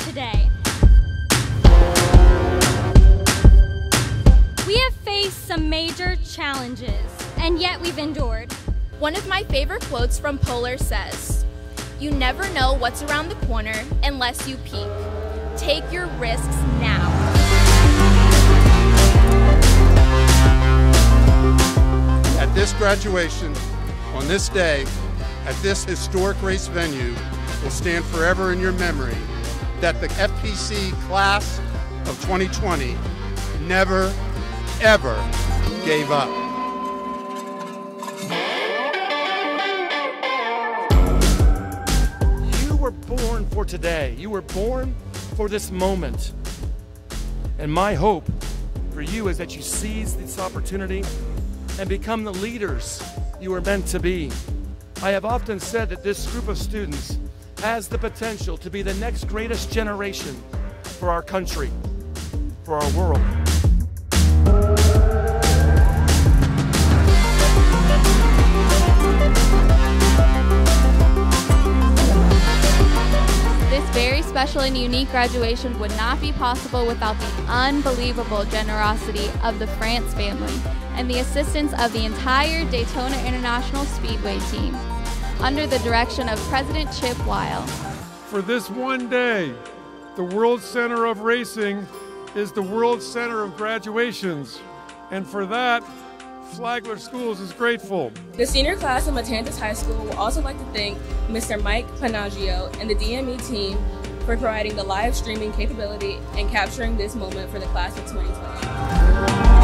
Today, we have faced some major challenges, and yet we've endured. One of my favorite quotes from Polar says, "You never know what's around the corner unless you peek. Take your risks now." At this graduation, on this day, at this historic race venue, will stand forever in your memory that the FPC class of 2020 never, ever gave up. You were born for today. You were born for this moment. And my hope for you is that you seize this opportunity and become the leaders you were meant to be. I have often said that this group of students has the potential to be the next greatest generation for our country, for our world. This very special and unique graduation would not be possible without the unbelievable generosity of the France family and the assistance of the entire Daytona International Speedway team, under the direction of President Chip Wiles. For this one day, the World Center of Racing is the World Center of Graduations, and for that, Flagler Schools is grateful. The senior class of Matanzas High School would also like to thank Mr. Mike Panaggio and the DME team for providing the live streaming capability and capturing this moment for the class of 2020.